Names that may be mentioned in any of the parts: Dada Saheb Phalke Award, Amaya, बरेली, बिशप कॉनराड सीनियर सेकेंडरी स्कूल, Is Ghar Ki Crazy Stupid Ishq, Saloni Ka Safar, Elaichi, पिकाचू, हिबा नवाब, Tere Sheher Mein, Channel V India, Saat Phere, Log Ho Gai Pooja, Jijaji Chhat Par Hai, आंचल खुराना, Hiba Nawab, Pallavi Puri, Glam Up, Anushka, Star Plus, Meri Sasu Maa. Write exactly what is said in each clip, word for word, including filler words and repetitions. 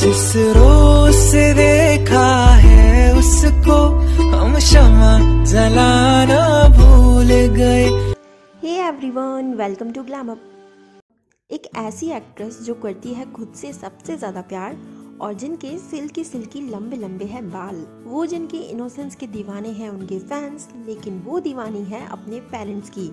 जिस रोज से देखा है उसको हम शमा जलाना भूल गए। Hey everyone, welcome to glam up. एक ऐसी एक्ट्रेस जो करती है खुद से सबसे ज्यादा प्यार और जिनके सिल्की सिल्की लंबे लंबे हैं बाल, वो जिनके इनोसेंस के दीवाने हैं उनके फैंस, लेकिन वो दीवानी है अपने पेरेंट्स की।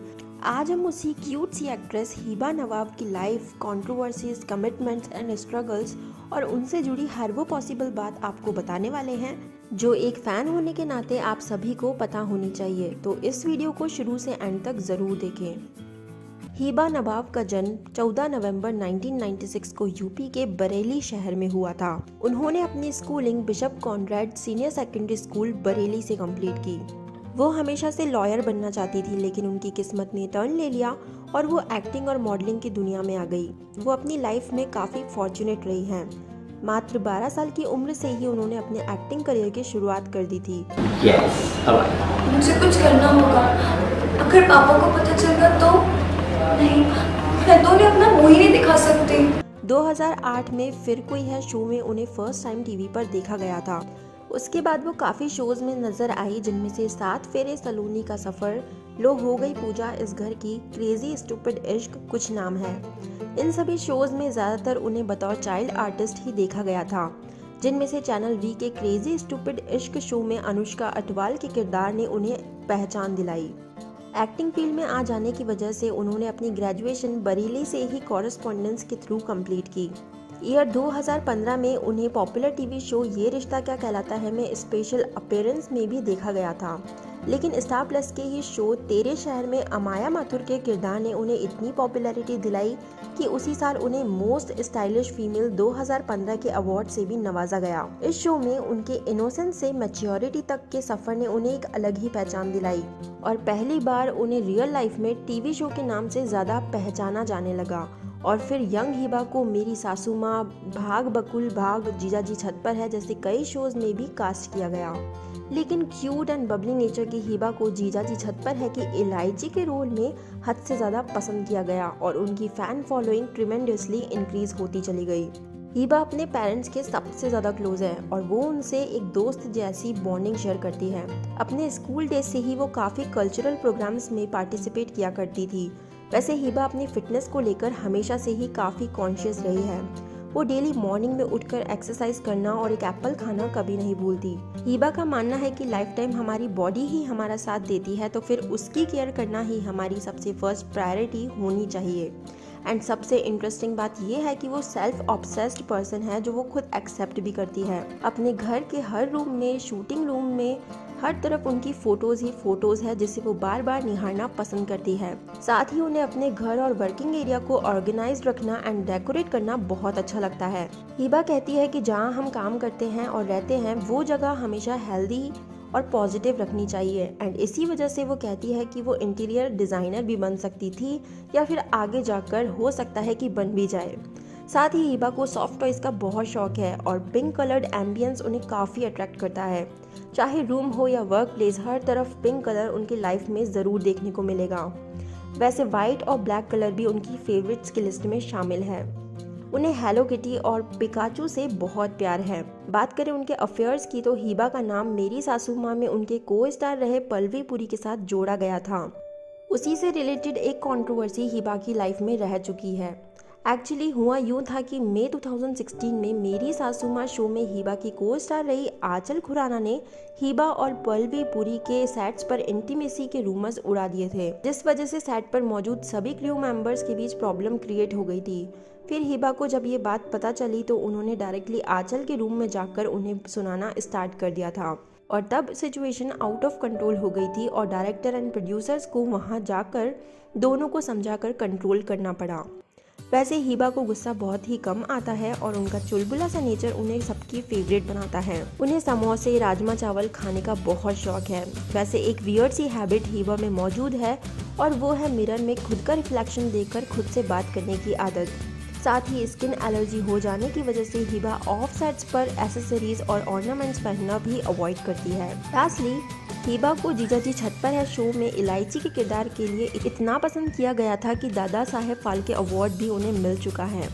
आज हम उसी क्यूट सी एक्ट्रेस हिबा नवाब की life, controversies, commitments and struggles और उनसे जुड़ी हर वो पॉसिबल बात आपको बताने वाले हैं जो एक फैन होने के नाते आप सभी को पता होनी चाहिए। तो इस वीडियो को शुरू से एंड तक जरूर देखें। हिबा नवाब का जन्म चौदह नवंबर उन्नीस सौ छियानवे को यूपी के बरेली शहर में हुआ था। उन्होंने अपनी schooling बिशप कॉनराड सीनियर सेकेंडरी स्कूल बरेली से कंप्लीट की। वो हमेशा से लॉयर बनना चाहती थी, लेकिन उनकी किस्मत ने टर्न ले लिया और वो एक्टिंग और मॉडलिंग की दुनिया में आ गई। वो अपनी लाइफ में काफ़ी फॉर्चुनेट रही हैं। मात्र बारह साल की उम्र से ही उन्होंने अपने एक्टिंग करियर की शुरुआत कर दी थी। yes, मुझे कुछ करना होगा। अगर पापा को पता चल गया तो नहीं, मैं अपना मुंह नहीं दिखा सकती। दो हज़ार आठ में फिर कोई है शो में उन्हें फर्स्ट टाइम टीवी पर देखा गया था। उसके बाद वो काफ़ी शोज में नजर आई, जिनमें से सात फेरे, सलोनी का सफर, लोग हो गई पूजा, इस घर की क्रेजी स्टूपिड इश्क कुछ नाम है। इन सभी शोज में ज़्यादातर उन्हें बतौर चाइल्ड आर्टिस्ट ही देखा गया था, जिनमें से चैनल वी के क्रेजी स्टूपिड इश्क शो में अनुष्का अटवाल के किरदार ने उन्हें पहचान दिलाई। एक्टिंग फील्ड में आ जाने की वजह से उन्होंने अपनी ग्रेजुएशन बरेली से ही कॉरेस्पॉन्डेंस के थ्रू कंप्लीट की। ईयर दो हज़ार पंद्रह में उन्हें पॉपुलर टीवी शो ये रिश्ता क्या कहलाता है में स्पेशल अपीयरेंस में भी देखा गया था, लेकिन स्टार प्लस के ही शो तेरे शहर में अमाया माथुर के किरदार ने उन्हें इतनी पॉपुलैरिटी दिलाई कि उसी साल उन्हें मोस्ट स्टाइलिश फीमेल दो हज़ार पंद्रह के अवार्ड से भी नवाजा गया। इस शो में उनके इनोसेंस से मैच्योरिटी तक के सफर ने उन्हें एक अलग ही पहचान दिलाई और पहली बार उन्हें रियल लाइफ में टीवी शो के नाम से ज़्यादा पहचाना जाने लगा। और फिर यंग हिबा को मेरी सासू माँ, भाग बकुल भाग, जीजाजी छत पर है जैसे कई शोज में भी कास्ट किया गया। लेकिन क्यूट एंड बबली नेचर की हिबा को जीजाजी छत पर है कि इलायची के रोल में हद से ज़्यादा पसंद किया गया और उनकी फ़ैन फॉलोइंग ट्रिमेंडसली इंक्रीज होती चली गई। हिबा अपने पेरेंट्स के सबसे ज़्यादा क्लोज है और वो उनसे एक दोस्त जैसी बॉन्डिंग शेयर करती है। अपने स्कूल डेज से ही वो काफ़ी कल्चरल प्रोग्राम्स में पार्टिसिपेट किया करती थी। वैसे हिबा अपनी फिटनेस को लेकर हमेशा से ही काफ़ी कॉन्शियस रही है। वो डेली मॉर्निंग में उठकर एक्सरसाइज करना और एक एप्पल खाना कभी नहीं भूलती। हिबा का मानना है कि लाइफ टाइम हमारी बॉडी ही हमारा साथ देती है, तो फिर उसकी केयर करना ही हमारी सबसे फर्स्ट प्रायोरिटी होनी चाहिए। एंड सबसे इंटरेस्टिंग बात यह है कि वो सेल्फ ऑब्सेस्ड पर्सन है जो वो खुद एक्सेप्ट भी करती है। अपने घर के हर रूम में, शूटिंग रूम में, हर तरफ उनकी फोटोज ही फोटोज है जिसे वो बार बार निहारना पसंद करती है। साथ ही उन्हें अपने घर और वर्किंग एरिया को ऑर्गेनाइज रखना एंड डेकोरेट करना बहुत अच्छा लगता है। हिबा कहती है कि जहाँ हम काम करते हैं और रहते हैं वो जगह हमेशा हेल्दी और पॉजिटिव रखनी चाहिए। एंड इसी वजह से वो कहती है कि वो इंटीरियर डिज़ाइनर भी बन सकती थी या फिर आगे जाकर हो सकता है कि बन भी जाए। साथ ही हिबा को सॉफ्ट टॉयज़ का बहुत शौक है और पिंक कलर्ड एम्बियंस उन्हें काफ़ी अट्रैक्ट करता है। चाहे रूम हो या वर्क प्लेस, हर तरफ पिंक कलर उनकी लाइफ में ज़रूर देखने को मिलेगा। वैसे वाइट और ब्लैक कलर भी उनकी फेवरेट्स की लिस्ट में शामिल है। उन्हें हेलो किटी और पिकाचू से बहुत प्यार है। बात करें उनके अफेयर्स की तो हिबा का नाम मेरी सासू माँ में उनके को स्टार रहे पल्लवी पुरी के साथ जोड़ा गया था। उसी से रिलेटेड एक कंट्रोवर्सी हिबा की लाइफ में रह चुकी है। एक्चुअली हुआ यूँ था कि मई दो हज़ार सोलह में मेरी सासू माँ शो में हिबा की को स्टार रही आंचल खुराना ने हिबा और पल्लवी पुरी के सेट्स पर इंटीमेसी के रूमर्स उड़ा दिए थे, जिस वजह से सेट पर मौजूद सभी क्रू मेंबर्स के बीच प्रॉब्लम क्रिएट हो गई थी। फिर हिबा को जब ये बात पता चली तो उन्होंने डायरेक्टली आंचल के रूम में जाकर उन्हें सुनाना स्टार्ट कर दिया था और तब सिचुएशन आउट ऑफ कंट्रोल हो गई थी और डायरेक्टर एंड प्रोड्यूसर्स को वहाँ जाकर दोनों को समझाकर कंट्रोल करना पड़ा। वैसे हिबा को गुस्सा बहुत ही कम आता है और उनका चुलबुला सा नेचर उन्हें सबकी फेवरेट बनाता है। उन्हें समोसे, राजमा चावल खाने का बहुत शौक है। वैसे एक वियर्ड सी हैबिट हिबा में मौजूद है और वो है मिरर में खुद का रिफ्लेक्शन देखकर खुद से बात करने की आदत। साथ ही स्किन एलर्जी हो जाने की वजह से हिबा ऑफ सेट्स पर एसेसरीज और ऑर्नामेंट्स पहनना भी अवॉइड करती है। लास्टली हिबा को जीजाजी छत पर है शो में इलायची के किरदार के लिए इतना पसंद किया गया था कि दादा साहेब फाल्के अवार्ड भी उन्हें मिल चुका है।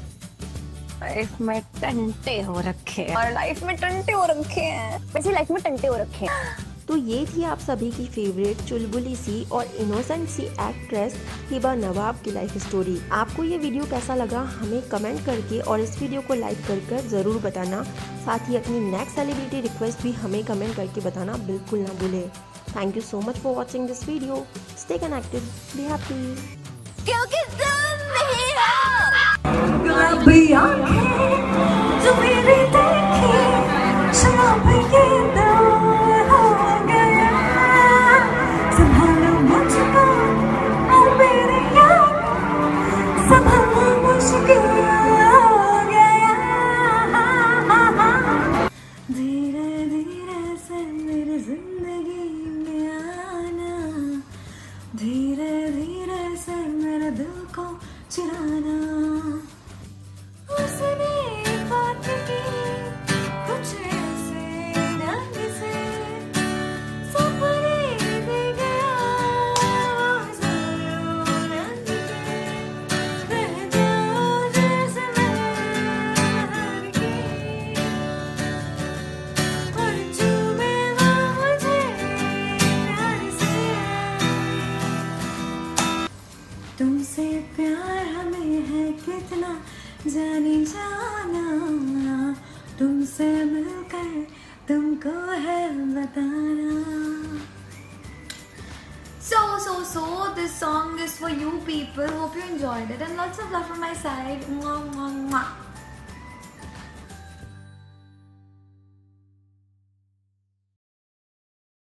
लाइफ में टंटे हो रखे हैं और लाइफ में टंटे हो रखे हैं वैसे लाइफ में टंटे हो रखे हैं। तो ये थी आप सभी की फेवरेट चुलबुली सी और इनोसेंट सी एक्ट्रेस हिबा नवाब की लाइफ स्टोरी। आपको ये वीडियो कैसा लगा हमें कमेंट करके और इस वीडियो को लाइक करके ज़रूर बताना। साथ ही अपनी नेक्स्ट सेलिब्रिटी रिक्वेस्ट भी हमें कमेंट करके बताना बिल्कुल ना भूलें। Thank you so much for watching this video. Stay connected, be happy क्योंकि तुम भी हो। तुमसे प्यार हमें है कितना जाने जाना, तुमसे मिलकर तुमको है बताना। So so so this song is for you people. Hope you enjoyed it and lots of love from my side. Mwah, mwah, mwah.